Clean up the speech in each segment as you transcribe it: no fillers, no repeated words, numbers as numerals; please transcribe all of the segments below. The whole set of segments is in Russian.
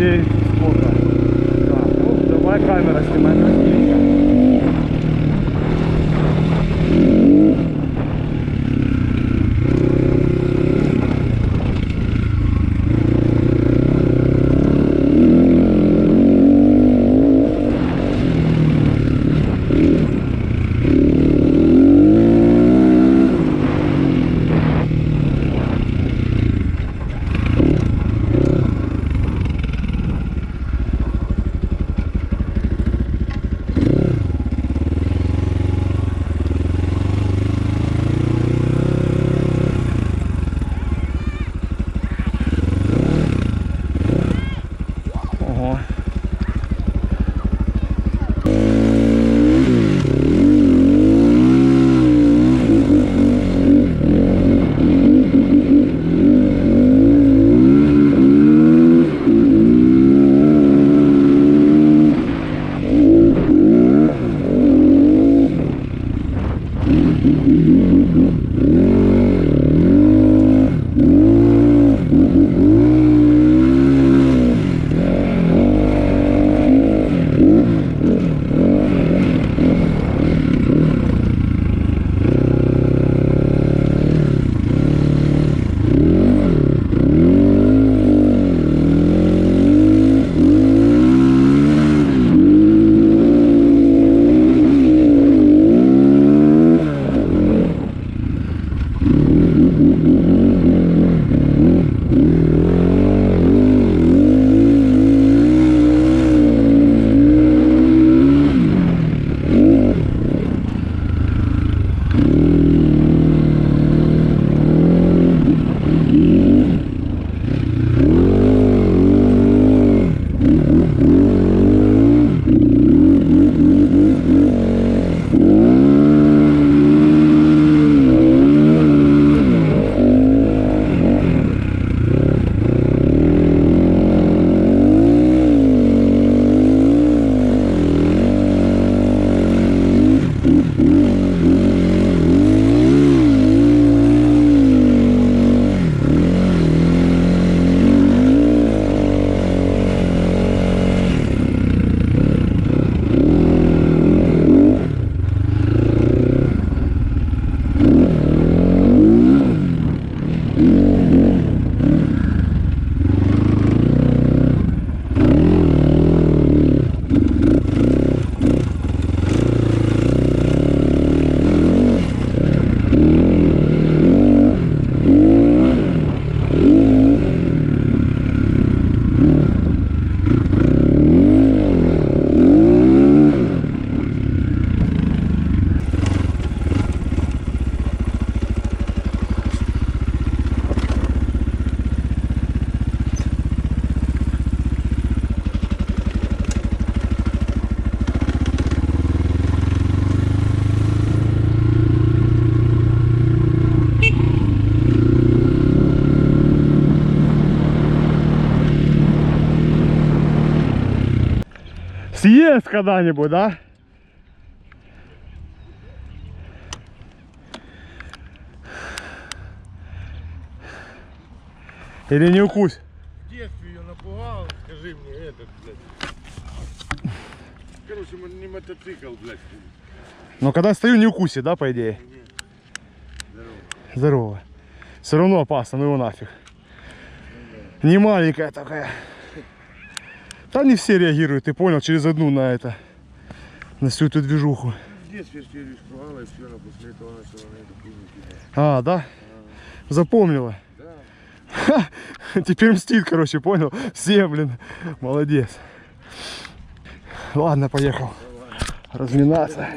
Окей, сколько? Так, ну, давай камера снимай. Съест когда-нибудь, да? Или не укусь? В детстве ее напугал, скажи мне, этот, блядь. Короче, не мотоцикл, блядь. Но когда стою, не укусит, да, по идее? Здорово. Здорово. Все равно опасно, ну его нафиг. Ну, да. Не маленькая такая. Да не все реагируют, ты понял, через одну на это, на всю эту движуху. Здесь версию испугалась, все, но после этого начала на эту книгу. А, да? А. Запомнила? Да. Ха, теперь мстит, короче, понял? Все, блин, молодец. Ладно, поехал. Давай. Разминаться.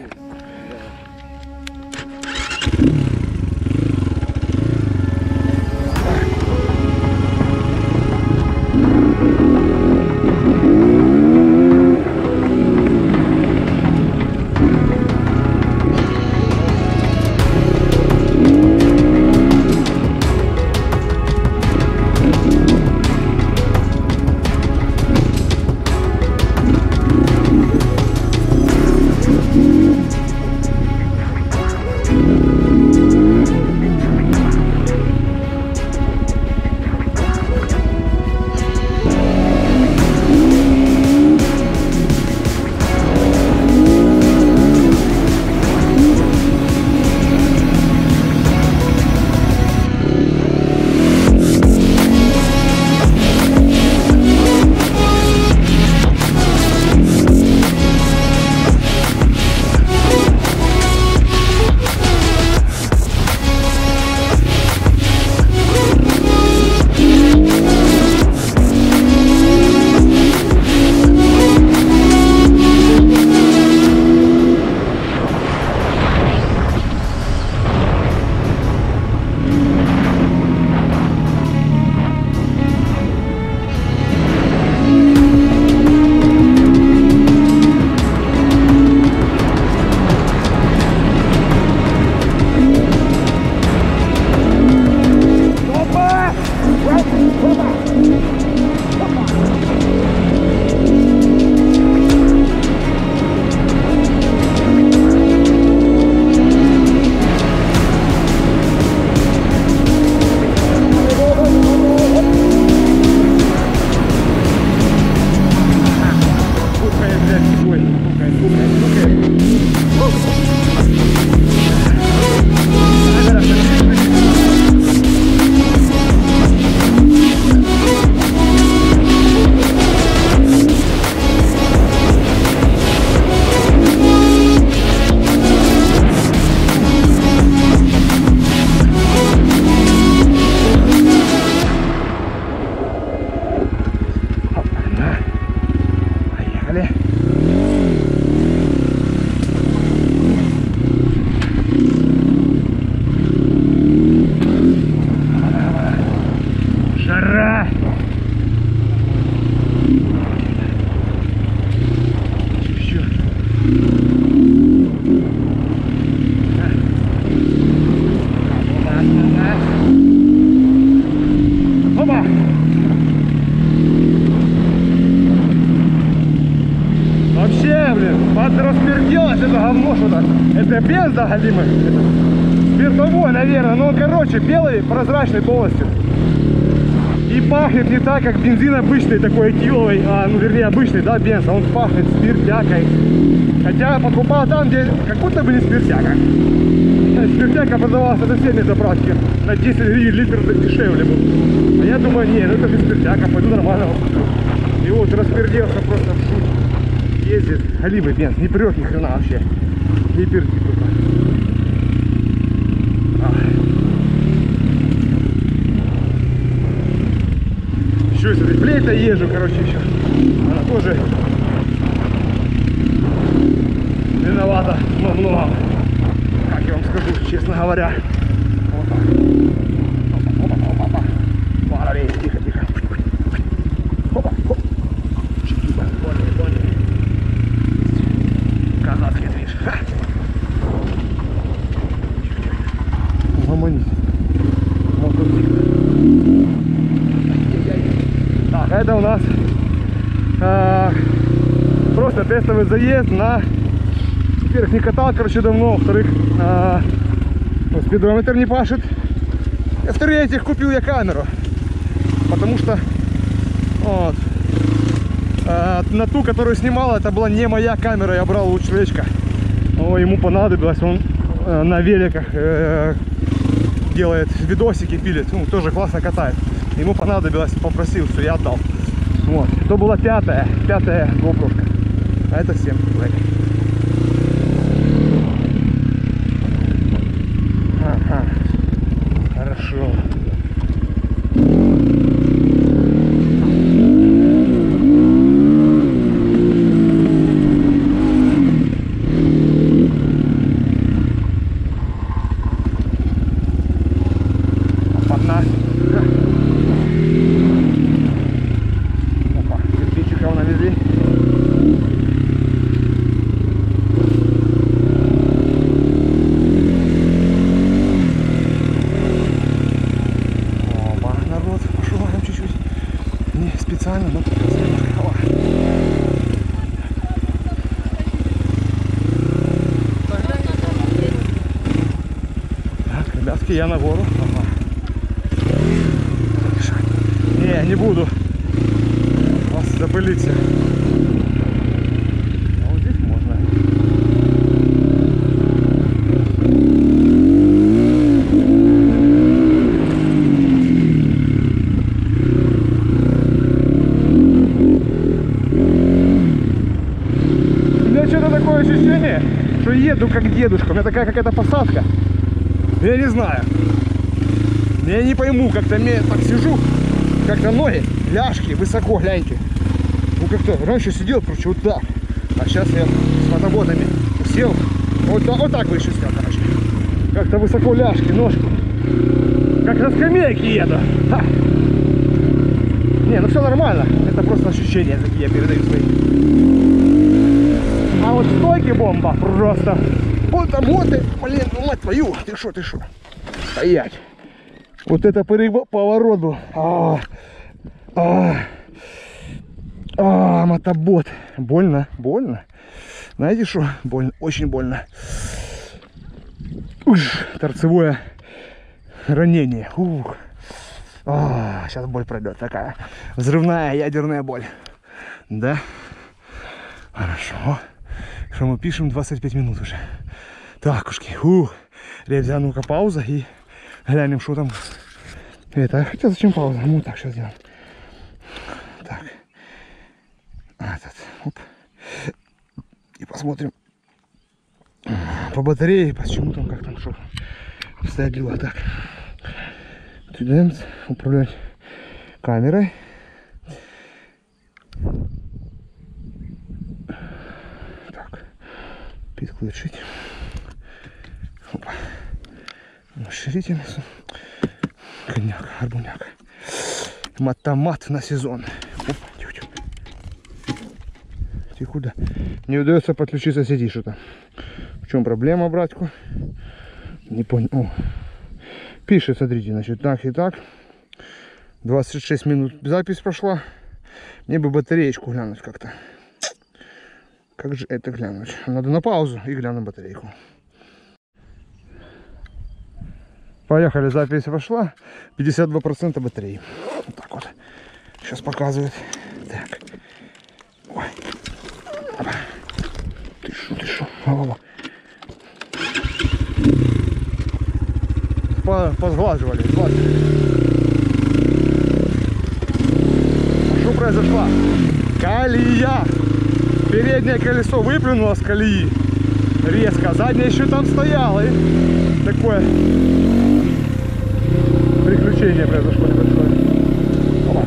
Слушайте, а без загалимых спиртовой, наверное, но он, короче, белый, прозрачный полностью. И пахнет не так, как бензин обычный, такой этиловый, а, ну, вернее, обычный, да, бенз, а он пахнет спиртякой. Хотя покупал там, где как будто бы не спиртяка. Спиртяка продавалась на соседней заправке, на 10 гривен литр дешевле был. А я думаю, не, ну это же спиртяка, пойду нормально его куплю. И вот расперделся просто в шут. Ездит, галимый бенз, не прет ни хрена вообще. Не пердит тупо. Еще с этой плейтой езжу, короче, еще. Она тоже виновата во многом. Как я вам скажу, честно говоря. Опа, опа, опа, опа. Парень, тихо, тихо. Опа, опа. Чики-ба, понял. Казацкий движ. Угомонись. Так, это у нас просто тестовый заезд на... Во-первых, не катал, короче, давно. Во-вторых, спидометр не пашет. И в-третьих, купил я камеру. Потому что вот, на ту, которую снимал, это была не моя камера. Я брал у человечка. Но ему понадобилось. Он на великах делает видосики, пилит. Ну, тоже классно катает. Ему понадобилось, попросил, все, я отдал. Вот. Это была пятая GoPro-шка. А это 7. Ага. Хорошо. Я на гору. Ага. Не буду вас запылить. А вот здесь можно. У меня что-то такое ощущение, что еду как дедушка. У меня такая какая-то посадка. Я не знаю. Я не пойму, как-то я так сижу, как-то ноги, ляжки, высоко, гляньте. Ну как-то раньше сидел, короче, вот так. А сейчас я с мотоботами сел. Вот так выше снял, короче. Как-то высоко ляжки, ножку. Как на скамейке еду. Ха. Не, ну все нормально. Это просто ощущения такие, я передаю свои. А вот стойки бомба просто. Вот там вот, блин, ну мать твою, ты шо, стоять. Вот это поворот был. Мотобот. Больно. Знаете что? Больно, очень больно. Уж, торцевое ранение. Ух. Сейчас боль пройдет, такая взрывная ядерная боль. Да? Хорошо. Что мы пишем 25 минут уже. Так, ушки. Ребзя, ну-ка, пауза и глянем, что там. Это. Хотя зачем пауза? Ну так, сейчас сделаем. Так. Оп. И посмотрим. По батарее, почему там, как там, что обстоят дела. Так. Тюденс. Управлять камерой. Подключить. Опа. Расширитель. Коньяк, арбуняк. Матомат на сезон. Опа, тихо. Ты куда? Не удается подключиться, сидишь что-то. В чем проблема, братку? Не понял. О. Пишет, смотрите, значит, так и так. 26 минут запись прошла. Мне бы батареечку глянуть как-то. Как же это глянуть? Надо на паузу и гляну батарейку. Поехали, запись вошла. 52% батареи. Вот так вот. Сейчас показывает. Так. Ой. Ты шо. Позглаживали. Что произошло? Колея. Переднее колесо выплюнуло с колеи. Резко. Заднее еще там стояло. И такое приключение произошло небольшое. Опа.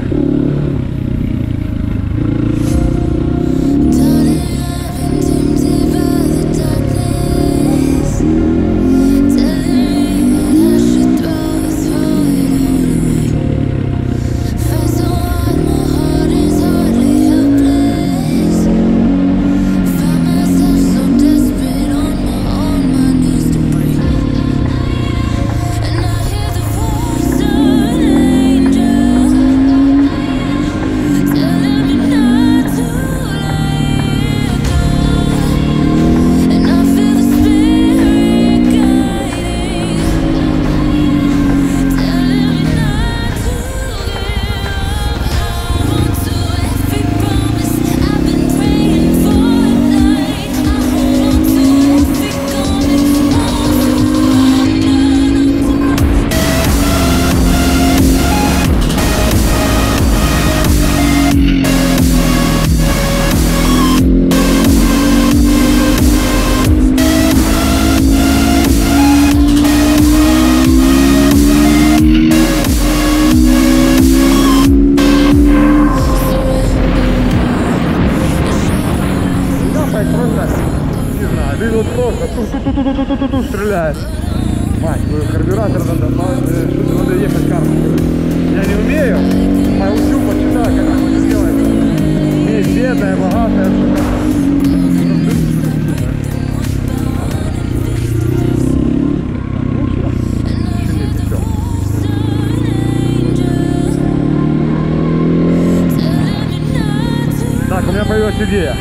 Стреляет. Мать, карбюратор надо, что-то надо ехать карту. Я не умею, а учу, почитаю, как это сделать. Не бедная, богатая, что-то. Так, у меня появилась идея.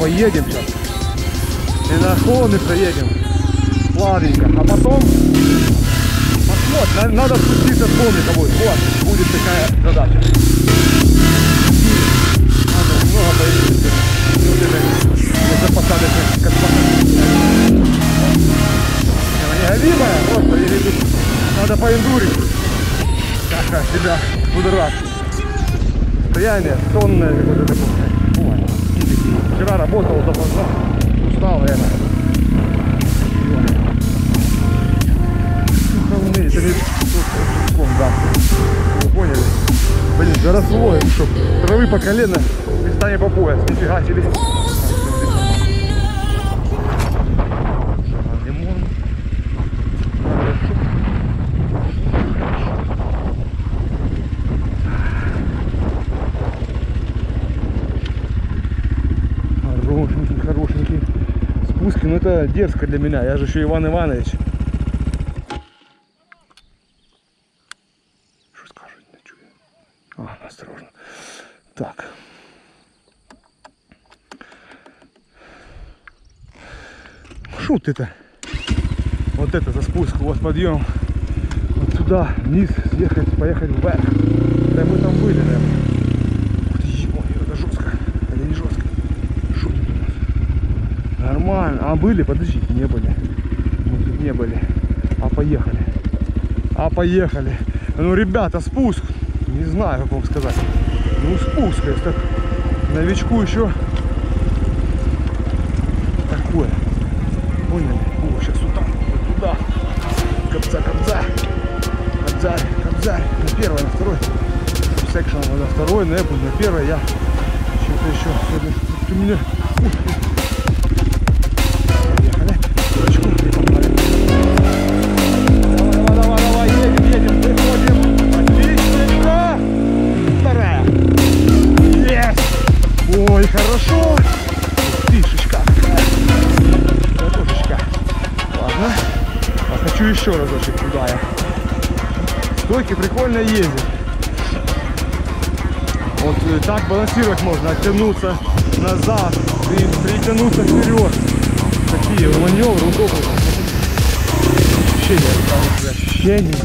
Поедем сейчас и на холмы проедем плавненько, а потом вот, надо спуститься с холмика, вот будет такая задача. Надо много поедем, вот это посадочных космонавтов неголимая, просто едем. Надо поиндурить, как себя будоражит состояние сонное какое-то. Вчера работал, допоздна, устал реально. Это не слом, да. Вы поняли? Блин, заросло, чтоб травы по колено, местами по пояс, нифига себе. Ну это дерзко для меня, я же еще Иван Иванович. Что скажу, не чую. А, осторожно. Так. Шут это. Вот это за спуск, вот подъем. Вот сюда, вниз, съехать, поехать вверх. Да мы там были, наверное. А были? Подожди, не были. Мы тут не были. А поехали. Ну, ребята, спуск. Не знаю, как вам сказать. Ну, спуск, если так новичку еще такое. Поняли? О, сейчас вот там, вот туда. Кобзарь. На первый, на второй. Секшн на второй, на Apple, на первый. Я что-то еще сегодня. Ты меня... Хорошо, фишечка, ладно, еще разочек туда. Стойки прикольно ездят. Вот так балансировать можно, оттянуться назад и притянуться вперед. Такие маневры удобные. Ощущение.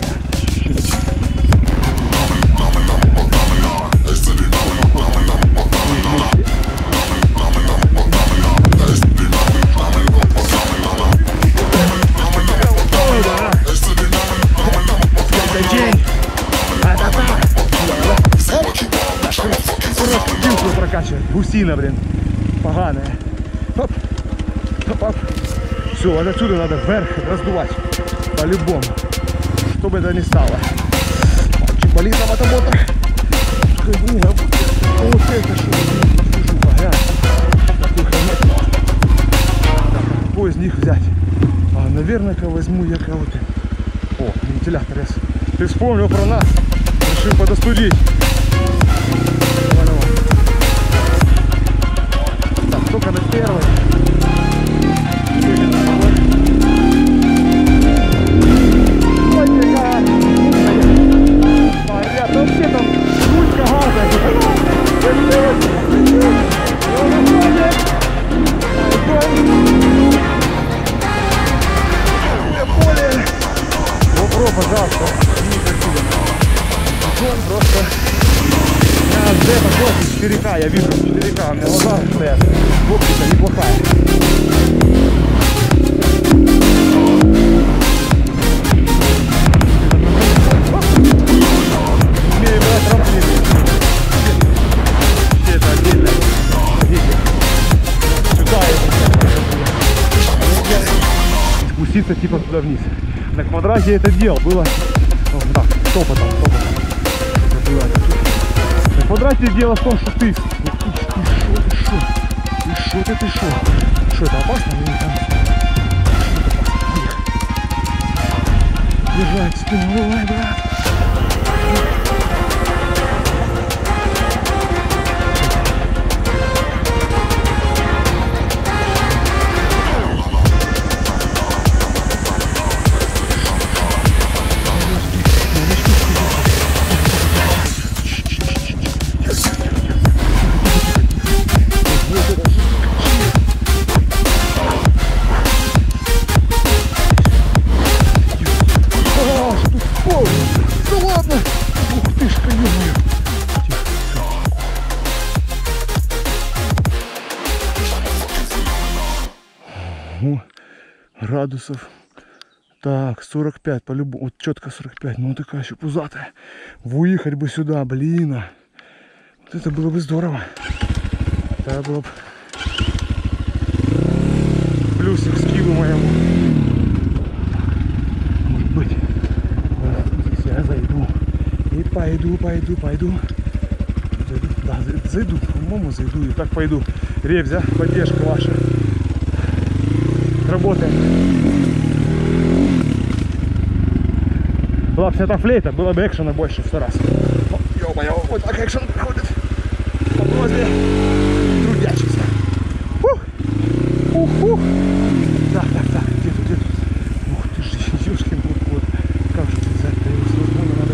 Гусина, блин, поганая. Оп, оп, оп. Все, вот отсюда надо вверх раздувать. По-любому. Чтобы это не стало. Болит работа. Вот это что? Какой из них взять? А, наверное-ка возьму я кого-то. О, вентилятор. Ты вспомнил про нас. Решил подостудить. Только на первый. Ой, бегай. Порядок. Ну все там кучка газа. Добро пожаловать. Гон просто. Я уже пошел 4К, я вижу 4К, у меня глаза стоят. В общем-то, неплохая. Умею брать трамплин. Все это отдельно. Видите? Сюда я. Спуститься типа туда вниз. На квадрате я это делал. Было... О, так, топотом, топотом. На квадрате дело в том, что ты... Ты шо? Что это опасно? Держать спину, давай, брат. Градусов. Так, 45 по-любому. Вот четко 45. Ну такая еще пузатая. Выехать бы сюда, блин. Вот это было бы здорово. Это было бы плюсик скину моему. Может быть. Вот здесь я зайду. И пойду. Да, зайду. По-моему, зайду. И так пойду. Ребзя, поддержка ваша. Работаем. Была бы вся эта флейта, было бы экшена больше в 100 раз. Ё-моё, вот так экшен проходит. По просьбе трудящихся. Ух. Так, где тут? Ух ты ж, ёшкин вот. Как же ты взять-то его с возможно надо?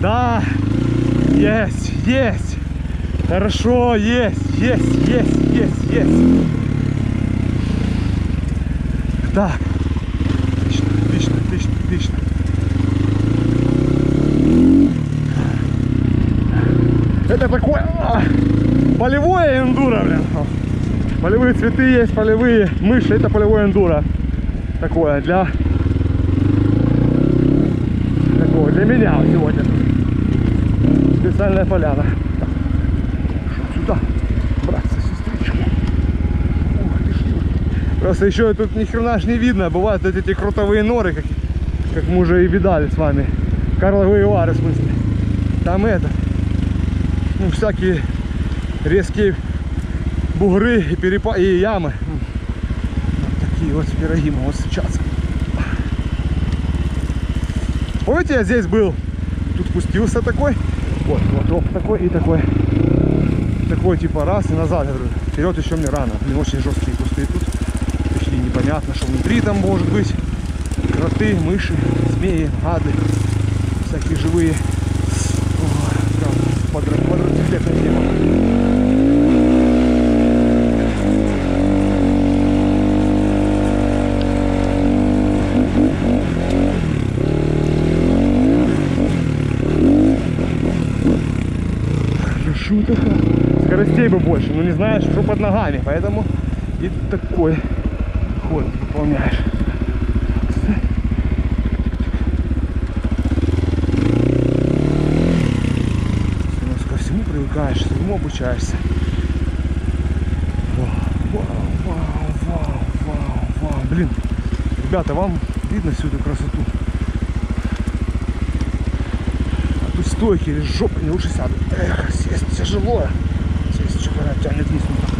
Да, есть, хорошо, есть. Так, отлично. Это такое полевое эндуро, блин. Полевые цветы есть, полевые мыши, это полевое эндуро. Такое для... Такое для меня сегодня. Специальная поляна. Так. Сюда, братцы, сестрички. Просто еще тут ни хрена ж не видно. Бывают эти крутовые норы, как мы уже и видали с вами. Карловые вары, в смысле. Там это. Ну, всякие резкие бугры и перепады, и ямы. Вот такие вот пироги мы вот сейчас. Помните, я здесь был? Тут пустился такой. Вот, вот топ такой и такой. Такой типа раз и назад. Я говорю, вперед еще мне рано. Блин, очень жесткие кусты тут. Почти непонятно, что внутри там может быть. Кроты, мыши, змеи, гады. Всякие живые. Квадроциклетная тема. Шутка. Скоростей бы больше, но не знаешь, что под ногами. Поэтому и такой ход выполняешь. Всему обучаешься. Вау, вау, вау, вау, вау, вау. Блин, ребята, вам видно всю эту красоту? А тут стойки или жопа, не лучше сяду. Эх, сесть тяжело. Сесть что-то тянет вниз, ну так,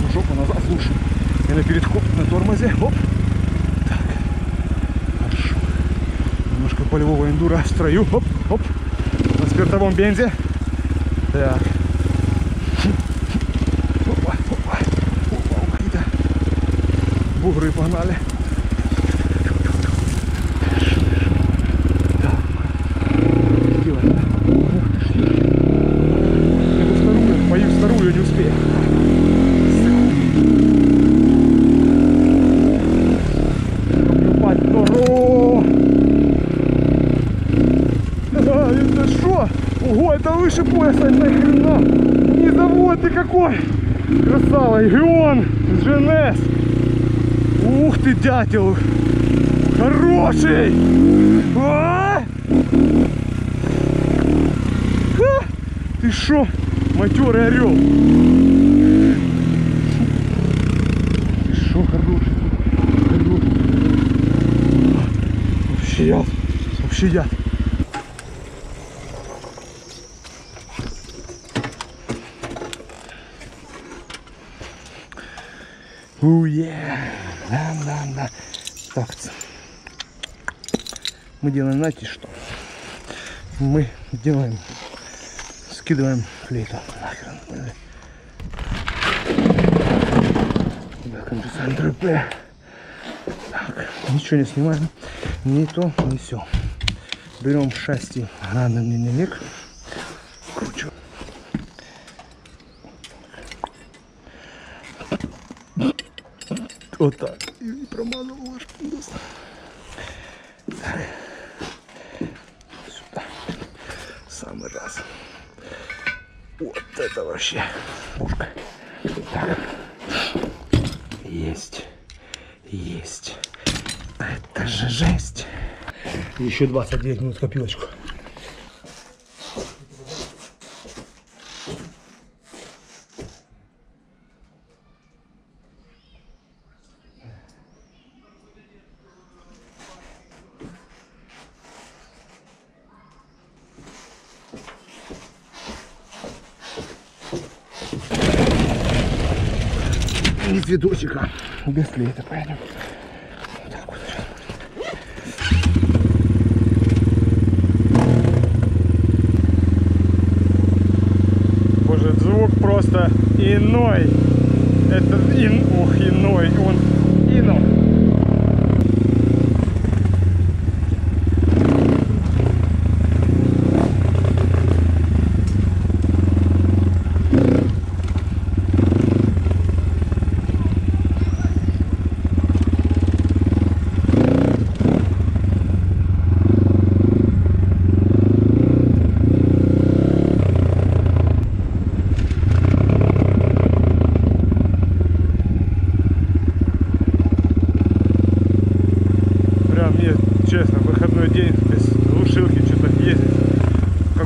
на жопу назад лучше. И на передход, на тормозе, оп. Так, хорошо. Немножко полевого эндура в строю, оп, оп. На спиртовом бензе. Так. Опа, опа, опа, какие-то бугры погнали. Да. Делать. Эту вторую, мою вторую не успею. Поплюпать вторую. Да, это шо? Ого, это выше пояса, нахрена. Не завод ты какой. Красава, Geon, GNS. Ух ты, дятел. Хороший. А -а -а. Ты шо, матерый орел. Ты шо, хороший. Вообще яд. Вообще яд. Да. Так, мы делаем, знаете что? Мы делаем, скидываем флейту. Нахрен, блин. Так, ничего не снимаем, ни то, ни все. Берем 6 гранный миллик, кручу. Вот так. И промазал ваш пиндос. Сюда. Самый раз. Вот это вообще пушка. Так. Есть. Есть. Это же жесть. Еще 29 минут копилочку. Из видосика без флейта пойдем. Вот так вот. Боже, звук просто иной. Это ох, иной. Он иной.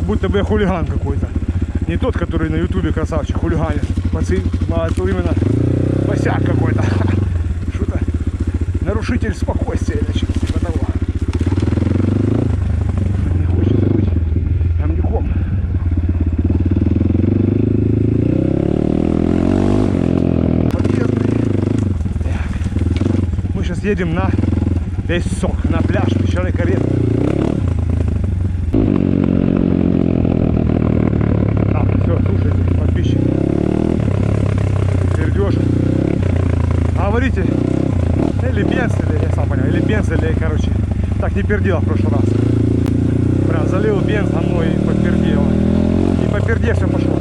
Будто бы я хулиган какой-то. Не тот, который на ютубе красавчик хулиганит. Пацан, а то именно босяк какой-то. Что-то нарушитель спокойствия или что-то типа того. Мне хочется быть амником. сейчас едем на песок, на пляж песчаной кареты. Так, все, слушайте, подписчики. Сердеж. Говорите, или бенз, или, я сам понял, или бенз, или, короче, так не пердила в прошлый раз. Прям залил бенз за мной и попердела. И по перде все пошло.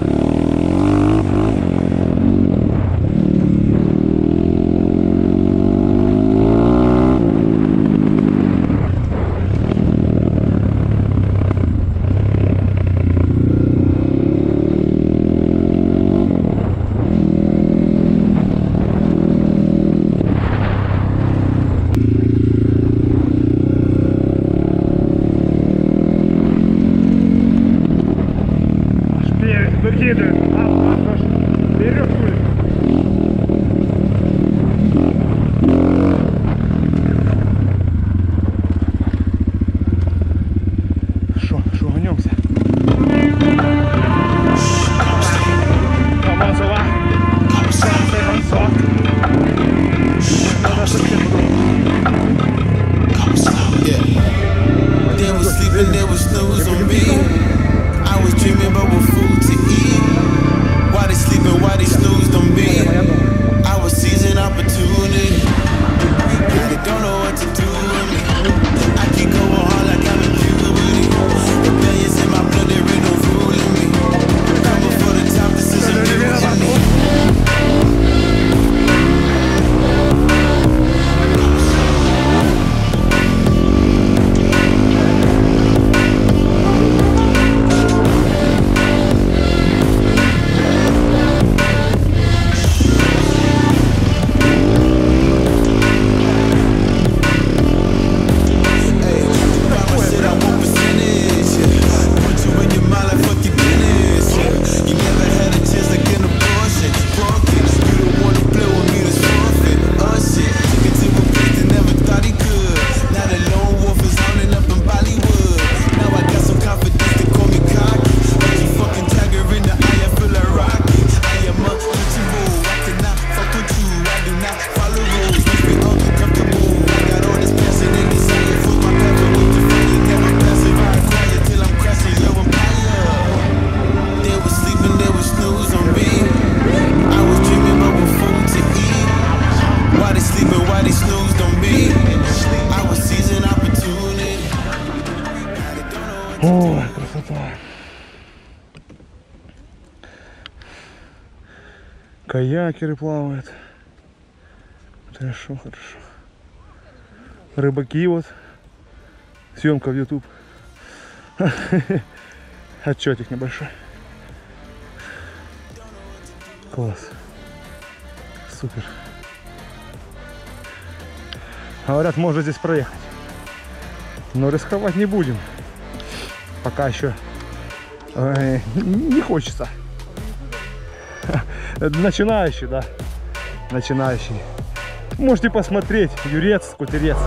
Ой, красота. Каякеры плавают. Хорошо, хорошо. Рыбаки вот. Съемка в YouTube. Отчетик небольшой. Класс. Супер. Говорят, можно здесь проехать. Но рисковать не будем. Пока еще не хочется. Начинающий, да. Начинающий. Можете посмотреть. Юрец Скутерец.